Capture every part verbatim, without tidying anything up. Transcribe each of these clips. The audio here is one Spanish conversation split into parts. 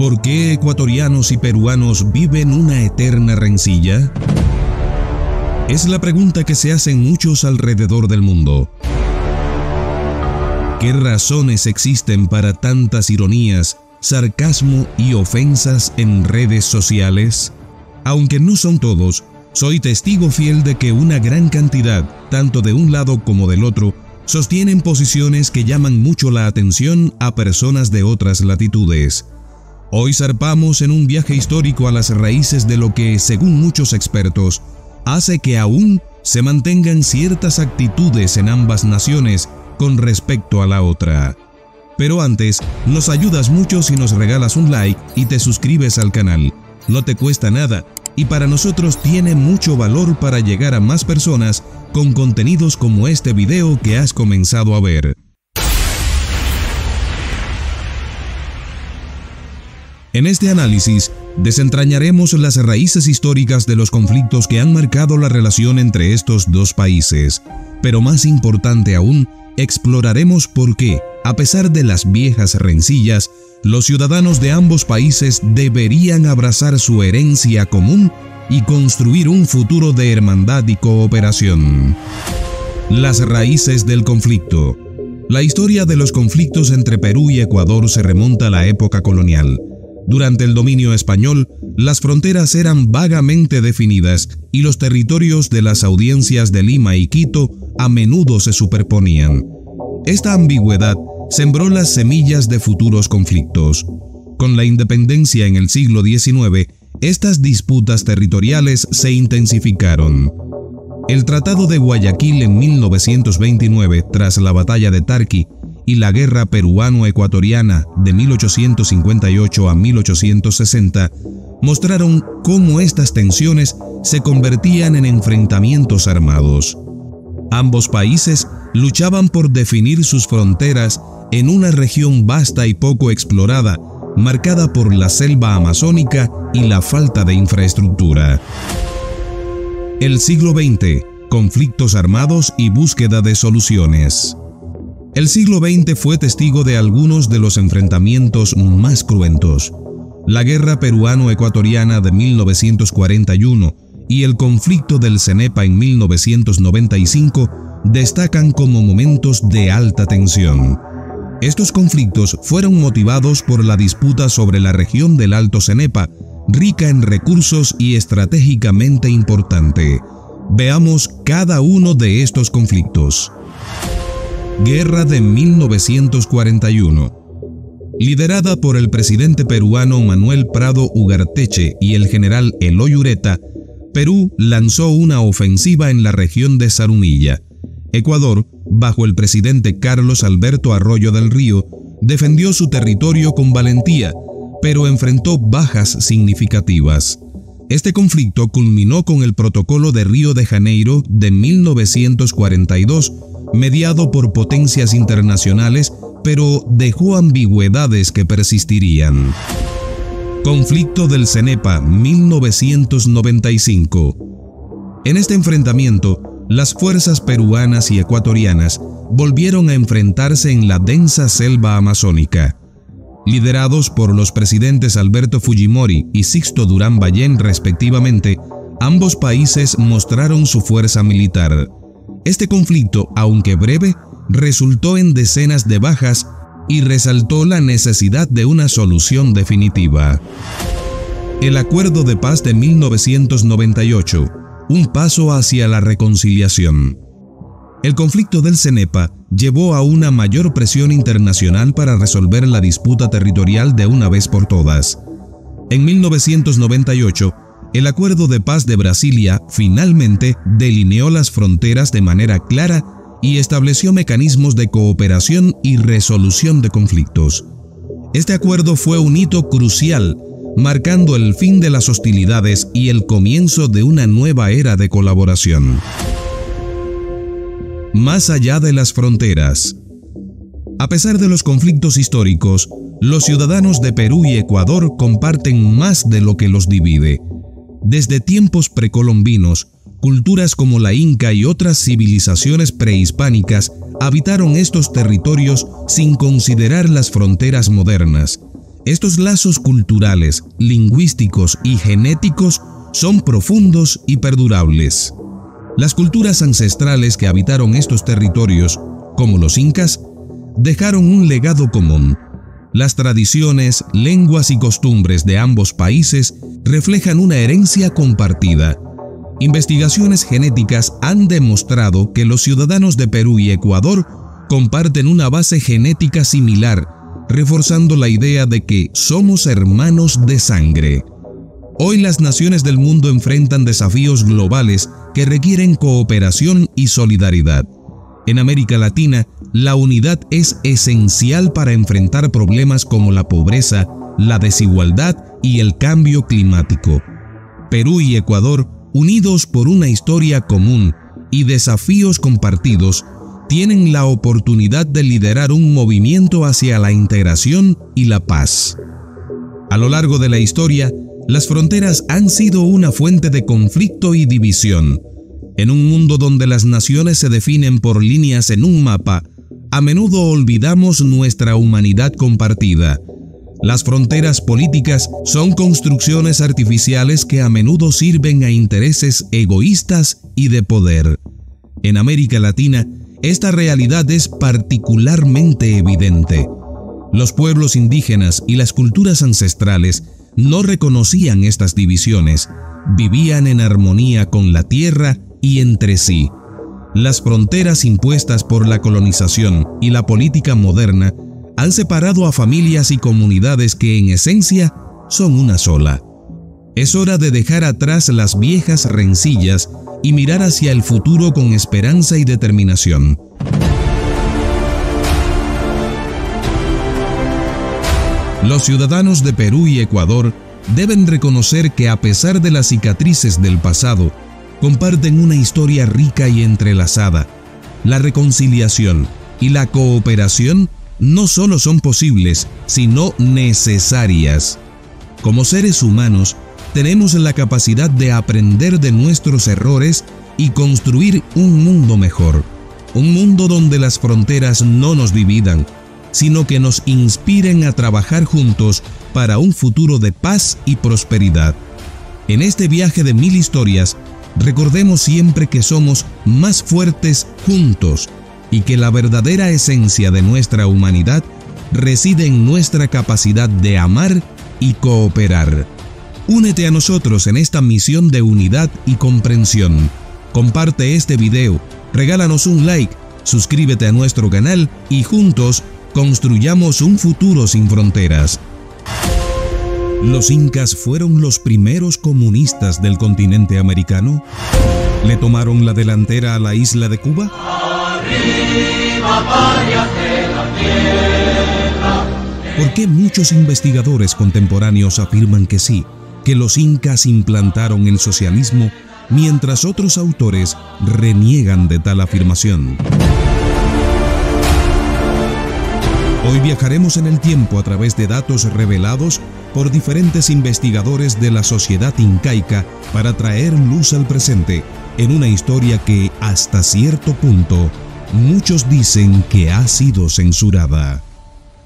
¿Por qué ecuatorianos y peruanos viven una eterna rencilla? Es la pregunta que se hacen muchos alrededor del mundo. ¿Qué razones existen para tantas ironías, sarcasmo y ofensas en redes sociales? Aunque no son todos, soy testigo fiel de que una gran cantidad, tanto de un lado como del otro, sostienen posiciones que llaman mucho la atención a personas de otras latitudes. Hoy zarpamos en un viaje histórico a las raíces de lo que, según muchos expertos, hace que aún se mantengan ciertas actitudes en ambas naciones con respecto a la otra. Pero antes, nos ayudas mucho si nos regalas un like y te suscribes al canal. No te cuesta nada y para nosotros tiene mucho valor para llegar a más personas con contenidos como este video que has comenzado a ver. En este análisis, desentrañaremos las raíces históricas de los conflictos que han marcado la relación entre estos dos países. Pero más importante aún, exploraremos por qué, a pesar de las viejas rencillas, los ciudadanos de ambos países deberían abrazar su herencia común y construir un futuro de hermandad y cooperación. Las raíces del conflicto. La historia de los conflictos entre Perú y Ecuador se remonta a la época colonial. Durante el dominio español, las fronteras eran vagamente definidas y los territorios de las audiencias de Lima y Quito a menudo se superponían. Esta ambigüedad sembró las semillas de futuros conflictos. Con la independencia en el siglo diecinueve, estas disputas territoriales se intensificaron. El Tratado de Guayaquil en mil novecientos veintinueve, tras la Batalla de Tarqui, y la Guerra Peruano-Ecuatoriana de mil ochocientos cincuenta y ocho a mil ochocientos sesenta mostraron cómo estas tensiones se convertían en enfrentamientos armados. Ambos países luchaban por definir sus fronteras en una región vasta y poco explorada, marcada por la selva amazónica y la falta de infraestructura. El siglo veinte, conflictos armados y búsqueda de soluciones. El siglo veinte fue testigo de algunos de los enfrentamientos más cruentos. La Guerra Peruano-Ecuatoriana de mil novecientos cuarenta y uno y el Conflicto del Cenepa en mil novecientos noventa y cinco destacan como momentos de alta tensión. Estos conflictos fueron motivados por la disputa sobre la región del Alto Cenepa, rica en recursos y estratégicamente importante. Veamos cada uno de estos conflictos. Guerra de mil novecientos cuarenta y uno. Liderada por el presidente peruano Manuel Prado Ugarteche y el general Eloy Ureta, Perú lanzó una ofensiva en la región de Zarumilla. Ecuador, bajo el presidente Carlos Alberto Arroyo del Río, defendió su territorio con valentía, pero enfrentó bajas significativas. Este conflicto culminó con el Protocolo de Río de Janeiro de mil novecientos cuarenta y dos, mediado por potencias internacionales, pero dejó ambigüedades que persistirían. Conflicto del Cenepa, mil novecientos noventa y cinco. En este enfrentamiento, las fuerzas peruanas y ecuatorianas volvieron a enfrentarse en la densa selva amazónica. Liderados por los presidentes Alberto Fujimori y Sixto Durán Ballén respectivamente, ambos países mostraron su fuerza militar. Este conflicto, aunque breve, resultó en decenas de bajas y resaltó la necesidad de una solución definitiva. El Acuerdo de Paz de mil novecientos noventa y ocho, un paso hacia la reconciliación. El conflicto del Cenepa llevó a una mayor presión internacional para resolver la disputa territorial de una vez por todas. En mil novecientos noventa y ocho, el Acuerdo de Paz de Brasilia finalmente delineó las fronteras de manera clara y estableció mecanismos de cooperación y resolución de conflictos. Este acuerdo fue un hito crucial, marcando el fin de las hostilidades y el comienzo de una nueva era de colaboración. Más allá de las fronteras. A pesar de los conflictos históricos, los ciudadanos de Perú y Ecuador comparten más de lo que los divide. Desde tiempos precolombinos, culturas como la Inca y otras civilizaciones prehispánicas habitaron estos territorios sin considerar las fronteras modernas. Estos lazos culturales, lingüísticos y genéticos son profundos y perdurables. Las culturas ancestrales que habitaron estos territorios, como los incas, dejaron un legado común. Las tradiciones, lenguas y costumbres de ambos países reflejan una herencia compartida. Investigaciones genéticas han demostrado que los ciudadanos de Perú y Ecuador comparten una base genética similar, reforzando la idea de que somos hermanos de sangre. Hoy las naciones del mundo enfrentan desafíos globales que requieren cooperación y solidaridad. En América Latina, la unidad es esencial para enfrentar problemas como la pobreza, la desigualdad y el cambio climático. Perú y Ecuador, unidos por una historia común y desafíos compartidos, tienen la oportunidad de liderar un movimiento hacia la integración y la paz. A lo largo de la historia, las fronteras han sido una fuente de conflicto y división. En un mundo donde las naciones se definen por líneas en un mapa, a menudo olvidamos nuestra humanidad compartida. Las fronteras políticas son construcciones artificiales que a menudo sirven a intereses egoístas y de poder. En América Latina, esta realidad es particularmente evidente. Los pueblos indígenas y las culturas ancestrales no reconocían estas divisiones, vivían en armonía con la tierra y entre sí. Las fronteras impuestas por la colonización y la política moderna han separado a familias y comunidades que en esencia son una sola. Es hora de dejar atrás las viejas rencillas y mirar hacia el futuro con esperanza y determinación. Los ciudadanos de Perú y Ecuador deben reconocer que a pesar de las cicatrices del pasado, comparten una historia rica y entrelazada. La reconciliación y la cooperación no solo son posibles, sino necesarias. Como seres humanos, tenemos la capacidad de aprender de nuestros errores y construir un mundo mejor. Un mundo donde las fronteras no nos dividan, sino que nos inspiren a trabajar juntos para un futuro de paz y prosperidad. En este viaje de mil historias, recordemos siempre que somos más fuertes juntos y que la verdadera esencia de nuestra humanidad reside en nuestra capacidad de amar y cooperar. Únete a nosotros en esta misión de unidad y comprensión. Comparte este video, regálanos un like, suscríbete a nuestro canal y juntos construyamos un futuro sin fronteras. ¿Los incas fueron los primeros comunistas del continente americano? ¿Le tomaron la delantera a la isla de Cuba? ¿Por qué muchos investigadores contemporáneos afirman que sí, que los incas implantaron el socialismo, mientras otros autores reniegan de tal afirmación? Hoy viajaremos en el tiempo a través de datos revelados por diferentes investigadores de la sociedad incaica para traer luz al presente en una historia que, hasta cierto punto, muchos dicen que ha sido censurada.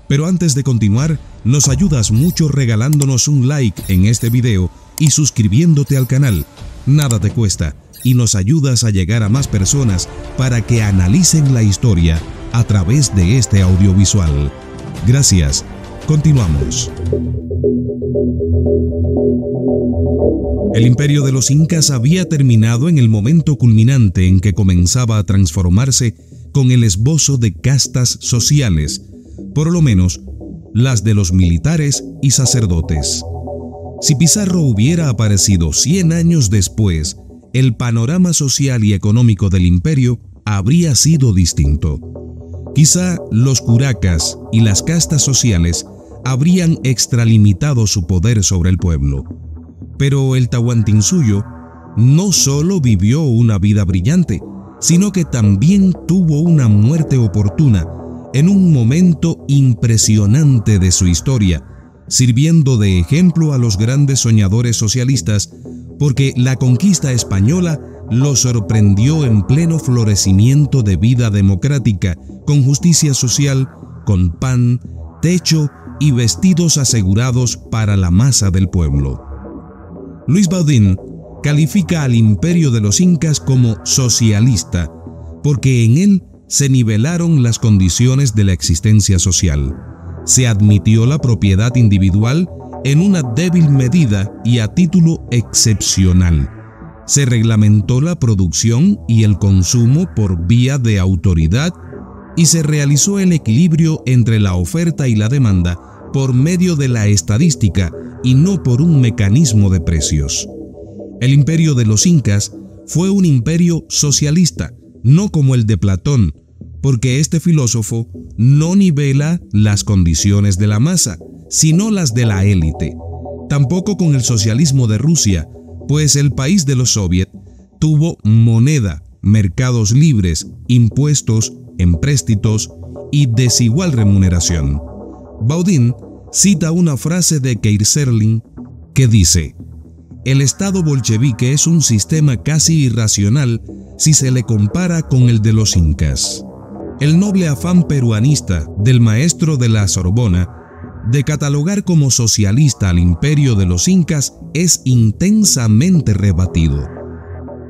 Pero antes de continuar, nos ayudas mucho regalándonos un like en este video y suscribiéndote al canal. Nada te cuesta y nos ayudas a llegar a más personas para que analicen la historia a través de este audiovisual. Gracias. Continuamos. El imperio de los incas había terminado en el momento culminante en que comenzaba a transformarse con el esbozo de castas sociales, por lo menos las de los militares y sacerdotes. Si Pizarro hubiera aparecido cien años después, el panorama social y económico del imperio habría sido distinto. Quizá los curacas y las castas sociales habrían extralimitado su poder sobre el pueblo. Pero el Tahuantinsuyo no solo vivió una vida brillante, sino que también tuvo una muerte oportuna en un momento impresionante de su historia, sirviendo de ejemplo a los grandes soñadores socialistas, porque la conquista española lo sorprendió en pleno florecimiento de vida democrática, con justicia social, con pan, techo y vestidos asegurados para la masa del pueblo. Luis Baudín califica al imperio de los incas como socialista, porque en él se nivelaron las condiciones de la existencia social. Se admitió la propiedad individual en una débil medida y a título excepcional. Se reglamentó la producción y el consumo por vía de autoridad y se realizó el equilibrio entre la oferta y la demanda por medio de la estadística y no por un mecanismo de precios. El imperio de los incas fue un imperio socialista, no como el de Platón, porque este filósofo no nivela las condiciones de la masa, sino las de la élite. Tampoco con el socialismo de Rusia, pues el país de los soviets tuvo moneda, mercados libres, impuestos, empréstitos y desigual remuneración. Baudín cita una frase de Keyserling que dice: el Estado bolchevique es un sistema casi irracional si se le compara con el de los incas. El noble afán peruanista del maestro de la Sorbona de catalogar como socialista al imperio de los incas es intensamente rebatido.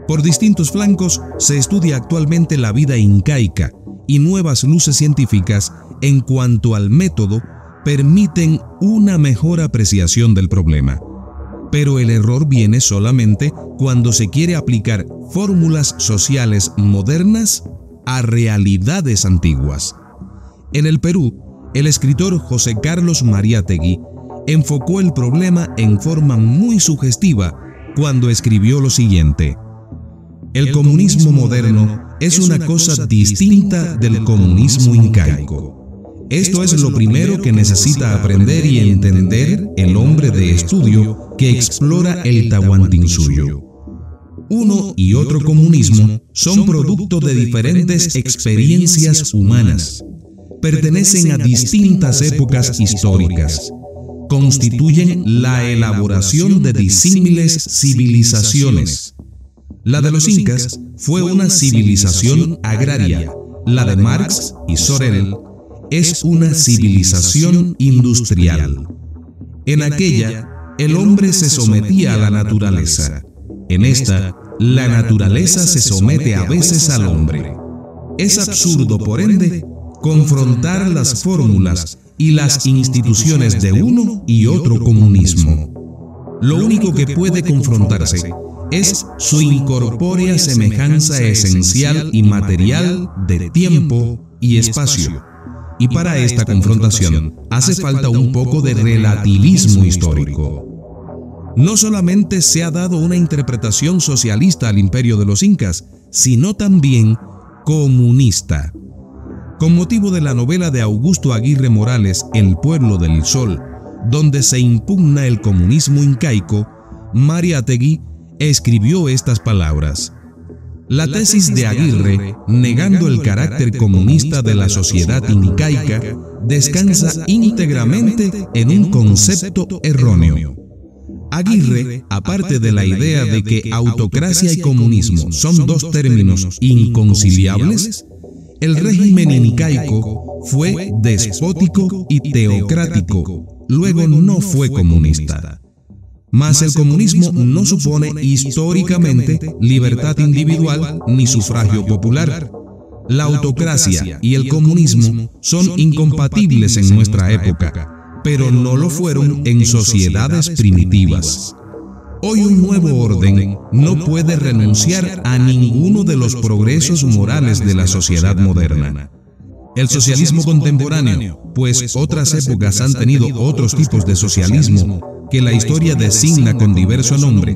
Por distintos flancos se estudia actualmente la vida incaica y nuevas luces científicas en cuanto al método permiten una mejor apreciación del problema. Pero el error viene solamente cuando se quiere aplicar fórmulas sociales modernas a realidades antiguas. En el Perú, el escritor José Carlos Mariátegui enfocó el problema en forma muy sugestiva cuando escribió lo siguiente: el comunismo moderno es una cosa distinta del comunismo incaico. Esto es lo primero que necesita aprender y entender el hombre de estudio que explora el Tahuantinsuyo. Uno y otro comunismo son producto de diferentes experiencias humanas. Pertenecen a distintas épocas históricas, constituyen la elaboración de disímiles civilizaciones. La de los incas fue una civilización agraria, la de Marx y Sorel es una civilización industrial. En aquella, el hombre se sometía a la naturaleza, en esta, la naturaleza se somete a veces al hombre. Es absurdo, por ende, confrontar las fórmulas y las instituciones de uno y otro comunismo. Lo único que puede confrontarse es su incorpórea semejanza esencial y material de tiempo y espacio. Y para esta confrontación hace falta un poco de relativismo histórico. No solamente se ha dado una interpretación socialista al imperio de los incas, sino también comunista. Con motivo de la novela de Augusto Aguirre Morales, El pueblo del sol, donde se impugna el comunismo incaico, Mariátegui escribió estas palabras: la tesis de Aguirre, negando el carácter comunista de la sociedad incaica, descansa íntegramente en un concepto erróneo. Aguirre, aparte de la idea de que autocracia y comunismo son dos términos inconciliables, el régimen incaico fue despótico y teocrático, luego no fue comunista. Mas el comunismo no supone históricamente libertad individual ni sufragio popular. La autocracia y el comunismo son incompatibles en nuestra época, pero no lo fueron en sociedades primitivas. Hoy un nuevo orden no puede renunciar a ninguno de los progresos morales de la sociedad moderna. El socialismo contemporáneo, pues otras épocas han tenido otros tipos de socialismo que la historia designa con diverso nombre,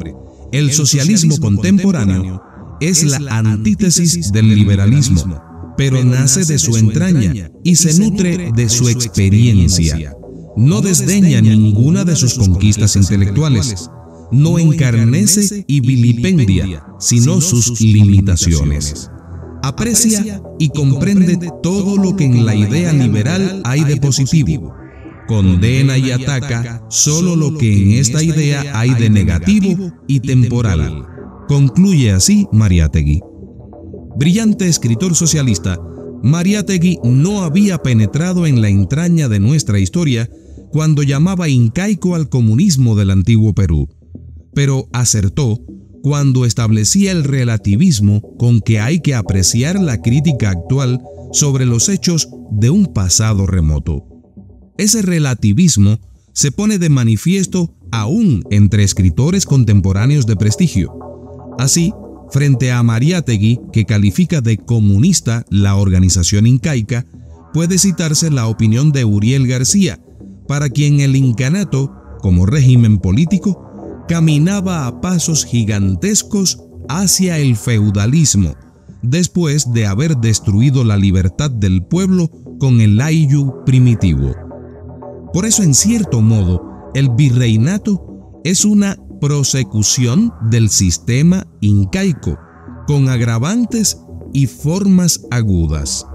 el socialismo contemporáneo es la antítesis del liberalismo, pero nace de su entraña y se nutre de su experiencia. No desdeña ninguna de sus conquistas intelectuales. No encarnece y vilipendia, sino sus limitaciones. Aprecia y comprende todo lo que en la idea liberal hay de positivo. Condena y ataca solo lo que en esta idea hay de negativo y temporal. Concluye así Mariátegui. Brillante escritor socialista, Mariátegui no había penetrado en la entraña de nuestra historia cuando llamaba incaico al comunismo del antiguo Perú, pero acertó cuando establecía el relativismo con que hay que apreciar la crítica actual sobre los hechos de un pasado remoto. Ese relativismo se pone de manifiesto aún entre escritores contemporáneos de prestigio. Así, frente a Mariátegui, que califica de comunista la organización incaica, puede citarse la opinión de Uriel García, para quien el incanato, como régimen político, caminaba a pasos gigantescos hacia el feudalismo, después de haber destruido la libertad del pueblo con el ayllu primitivo. Por eso, en cierto modo, el virreinato es una prosecución del sistema incaico, con agravantes y formas agudas.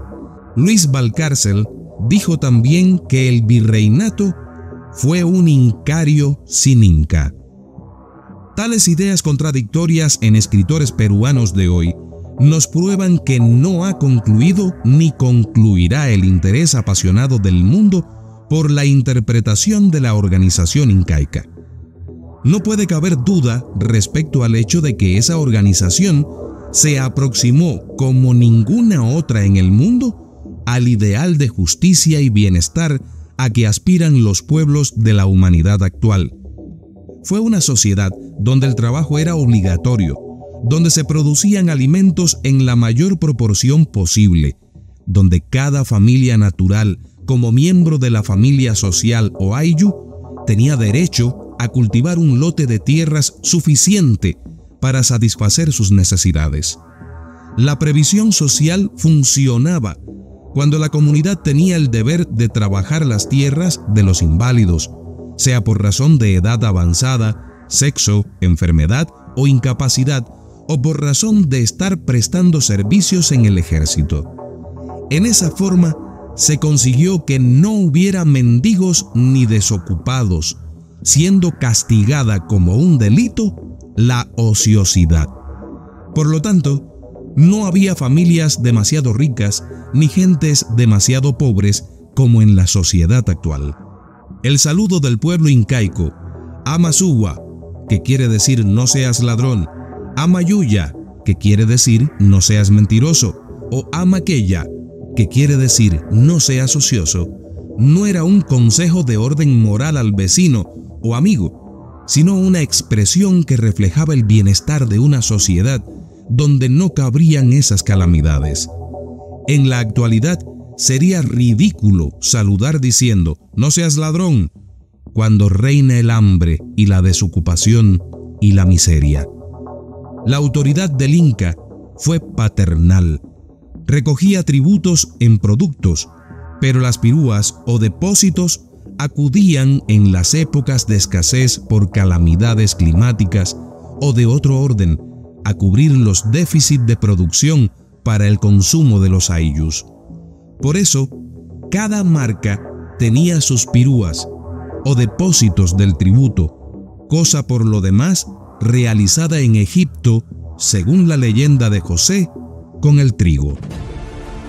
Luis Valcárcel dijo también que el virreinato fue un incario sin inca. Tales ideas contradictorias en escritores peruanos de hoy nos prueban que no ha concluido ni concluirá el interés apasionado del mundo por la interpretación de la organización incaica. No puede caber duda respecto al hecho de que esa organización se aproximó como ninguna otra en el mundo al ideal de justicia y bienestar a que aspiran los pueblos de la humanidad actual. Fue una sociedad donde el trabajo era obligatorio, donde se producían alimentos en la mayor proporción posible, donde cada familia natural, como miembro de la familia social o ayllu, tenía derecho a cultivar un lote de tierras suficiente para satisfacer sus necesidades. La previsión social funcionaba cuando la comunidad tenía el deber de trabajar las tierras de los inválidos, sea por razón de edad avanzada, sexo, enfermedad o incapacidad, o por razón de estar prestando servicios en el ejército. En esa forma se consiguió que no hubiera mendigos ni desocupados, siendo castigada como un delito la ociosidad. Por lo tanto, no había familias demasiado ricas ni gentes demasiado pobres como en la sociedad actual. El saludo del pueblo incaico, amasuwa, que quiere decir no seas ladrón, amayuya, que quiere decir no seas mentiroso, o amaqueya, que quiere decir no seas ocioso, no era un consejo de orden moral al vecino o amigo, sino una expresión que reflejaba el bienestar de una sociedad donde no cabrían esas calamidades. En la actualidad sería ridículo saludar diciendo no seas ladrón, cuando reina el hambre y la desocupación y la miseria. La autoridad del Inca fue paternal. Recogía tributos en productos, pero las pirúas o depósitos acudían en las épocas de escasez por calamidades climáticas o de otro orden a cubrir los déficits de producción para el consumo de los ayllus. Por eso, cada marca tenía sus pirúas o depósitos del tributo, cosa por lo demás realizada en Egipto, según la leyenda de José, con el trigo.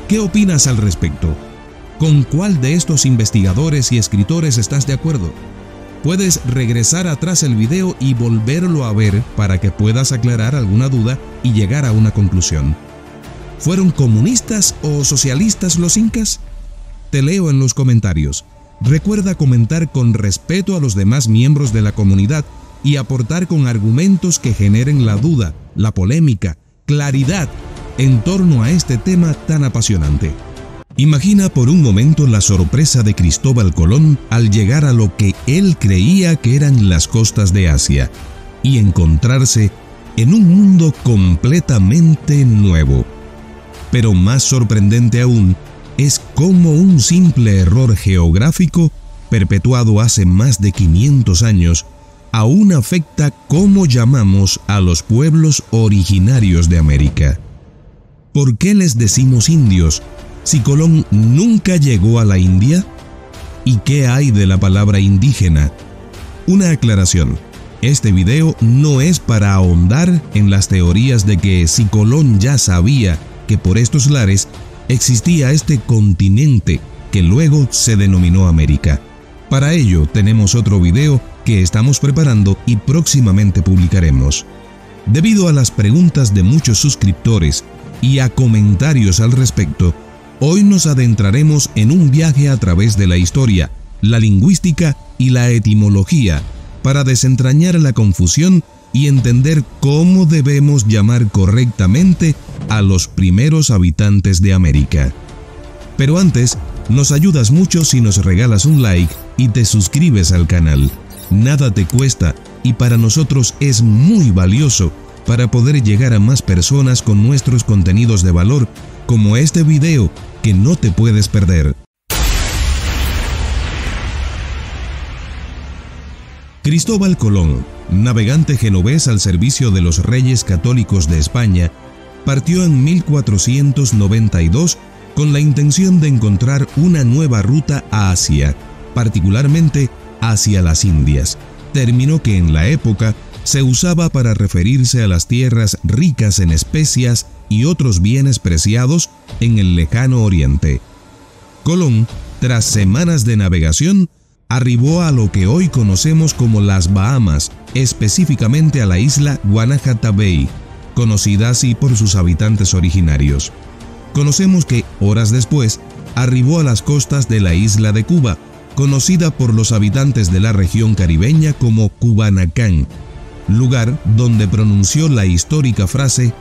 ¿Qué opinas al respecto? ¿Con cuál de estos investigadores y escritores estás de acuerdo? Puedes regresar atrás el video y volverlo a ver para que puedas aclarar alguna duda y llegar a una conclusión. ¿Fueron comunistas o socialistas los incas? Te leo en los comentarios. Recuerda comentar con respeto a los demás miembros de la comunidad y aportar con argumentos que generen la duda, la polémica, claridad en torno a este tema tan apasionante. Imagina por un momento la sorpresa de Cristóbal Colón al llegar a lo que él creía que eran las costas de Asia y encontrarse en un mundo completamente nuevo. Pero más sorprendente aún es cómo un simple error geográfico, perpetuado hace más de quinientos años, aún afecta cómo llamamos a los pueblos originarios de América. ¿Por qué les decimos indios si Colón nunca llegó a la India? ¿Y qué hay de la palabra indígena? Una aclaración: este video no es para ahondar en las teorías de que si Colón ya sabía que por estos lares existía este continente que luego se denominó América. Para ello tenemos otro video que estamos preparando y próximamente publicaremos. Debido a las preguntas de muchos suscriptores y a comentarios al respecto, hoy nos adentraremos en un viaje a través de la historia, la lingüística y la etimología, para desentrañar la confusión y entender cómo debemos llamar correctamente a los primeros habitantes de América. Pero antes, nos ayudas mucho si nos regalas un like y te suscribes al canal. Nada te cuesta y para nosotros es muy valioso para poder llegar a más personas con nuestros contenidos de valor, como este video que no te puedes perder. Cristóbal Colón, navegante genovés al servicio de los reyes católicos de España, partió en mil cuatrocientos noventa y dos con la intención de encontrar una nueva ruta a Asia, particularmente hacia las Indias, término que en la época se usaba para referirse a las tierras ricas en especias y otros bienes preciados en el lejano oriente. Colón, tras semanas de navegación, arribó a lo que hoy conocemos como las Bahamas, específicamente a la isla Guanajata Bay, conocida así por sus habitantes originarios. Conocemos que, horas después, arribó a las costas de la isla de Cuba, conocida por los habitantes de la región caribeña como Cubanacán, lugar donde pronunció la histórica frase: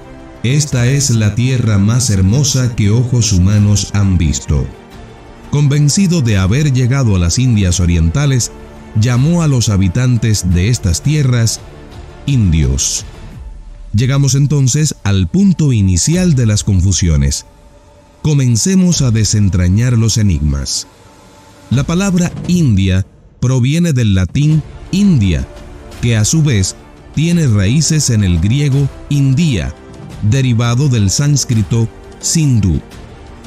"Esta es la tierra más hermosa que ojos humanos han visto". Convencido de haber llegado a las Indias orientales, llamó a los habitantes de estas tierras indios. Llegamos entonces al punto inicial de las confusiones. Comencemos a desentrañar los enigmas. La palabra India proviene del latín India, que a su vez tiene raíces en el griego India, derivado del sánscrito Sindhu,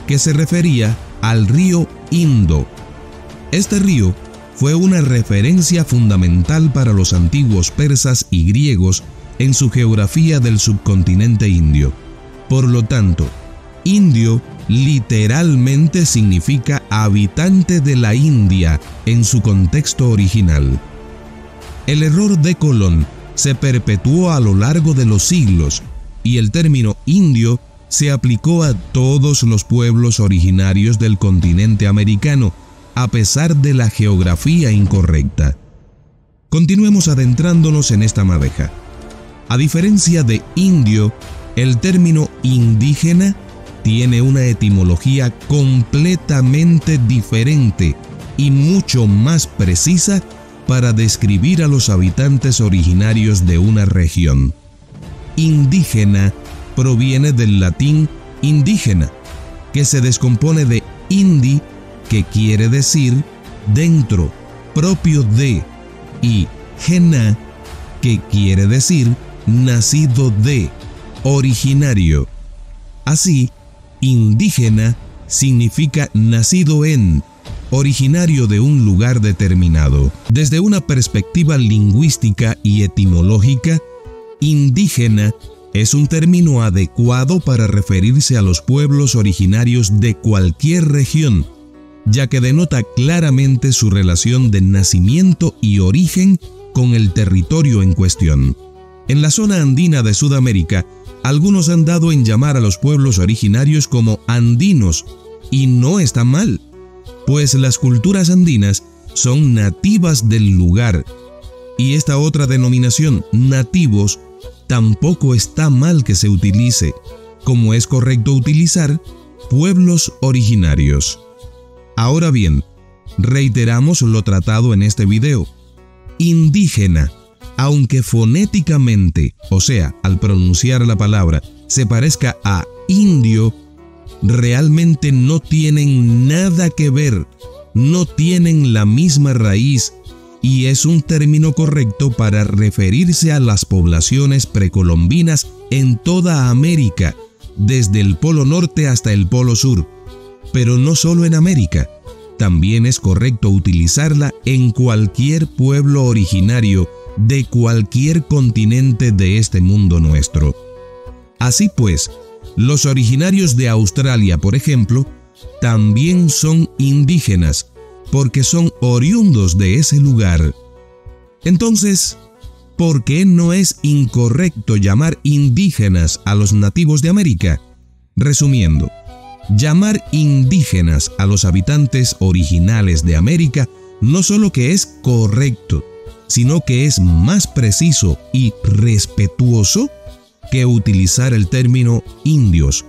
que se refería al río Indo. Este río fue una referencia fundamental para los antiguos persas y griegos en su geografía del subcontinente indio. Por lo tanto, indio literalmente significa habitante de la India en su contexto original. El error de Colón se perpetuó a lo largo de los siglos y el término indio se aplicó a todos los pueblos originarios del continente americano, a pesar de la geografía incorrecta. Continuemos adentrándonos en esta madeja. A diferencia de indio, el término indígena tiene una etimología completamente diferente y mucho más precisa para describir a los habitantes originarios de una región. Indígena proviene del latín indígena, que se descompone de indi, que quiere decir dentro, propio de, y gena, que quiere decir nacido de, originario. Así, indígena significa nacido en, originario de un lugar determinado. Desde una perspectiva lingüística y etimológica, indígena es un término adecuado para referirse a los pueblos originarios de cualquier región, ya que denota claramente su relación de nacimiento y origen con el territorio en cuestión. En la zona andina de Sudamérica, algunos han dado en llamar a los pueblos originarios como andinos, y no está mal, pues las culturas andinas son nativas del lugar, y esta otra denominación, nativos, tampoco está mal que se utilice, como es correcto utilizar pueblos originarios. Ahora bien, reiteramos lo tratado en este video. Indígena, aunque fonéticamente, o sea, al pronunciar la palabra, se parezca a indio, realmente no tienen nada que ver, no tienen la misma raíz y es un término correcto para referirse a las poblaciones precolombinas en toda América, desde el Polo Norte hasta el Polo Sur. Pero no solo en América, también es correcto utilizarla en cualquier pueblo originario de cualquier continente de este mundo nuestro. Así pues, los originarios de Australia, por ejemplo, también son indígenas, porque son oriundos de ese lugar. Entonces, ¿por qué no es incorrecto llamar indígenas a los nativos de América? Resumiendo, llamar indígenas a los habitantes originales de América no solo que es correcto, sino que es más preciso y respetuoso que utilizar el término indios.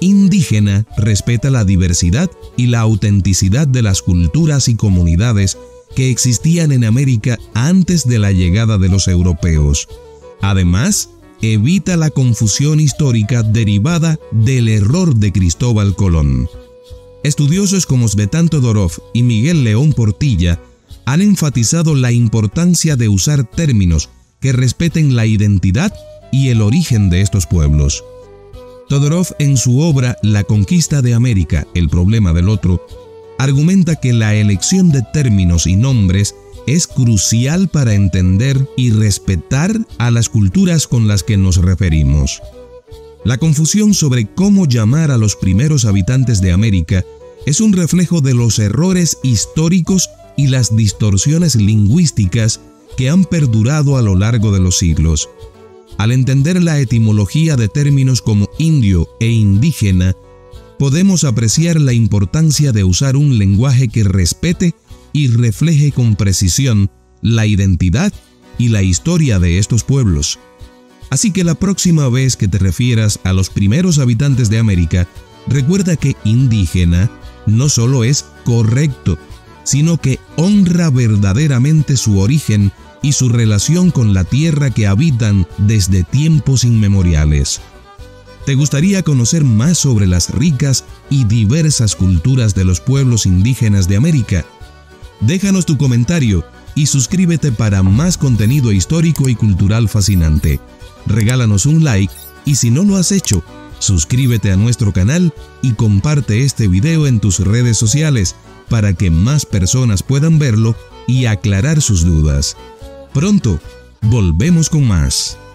Indígena respeta la diversidad y la autenticidad de las culturas y comunidades que existían en América antes de la llegada de los europeos. Además, evita la confusión histórica derivada del error de Cristóbal Colón. Estudiosos como Svetlana Todorov y Miguel León Portilla han enfatizado la importancia de usar términos que respeten la identidad y el origen de estos pueblos. Todorov, en su obra La conquista de América, el problema del otro, argumenta que la elección de términos y nombres es crucial para entender y respetar a las culturas con las que nos referimos. La confusión sobre cómo llamar a los primeros habitantes de América es un reflejo de los errores históricos y las distorsiones lingüísticas que han perdurado a lo largo de los siglos. Al entender la etimología de términos como indio e indígena, podemos apreciar la importancia de usar un lenguaje que respete y refleje con precisión la identidad y la historia de estos pueblos. Así que la próxima vez que te refieras a los primeros habitantes de América, recuerda que indígena no solo es correcto, sino que honra verdaderamente su origen y su relación con la tierra que habitan desde tiempos inmemoriales. ¿Te gustaría conocer más sobre las ricas y diversas culturas de los pueblos indígenas de América? Déjanos tu comentario y suscríbete para más contenido histórico y cultural fascinante. Regálanos un like y si no lo has hecho, suscríbete a nuestro canal y comparte este video en tus redes sociales para que más personas puedan verlo y aclarar sus dudas. Pronto, volvemos con más.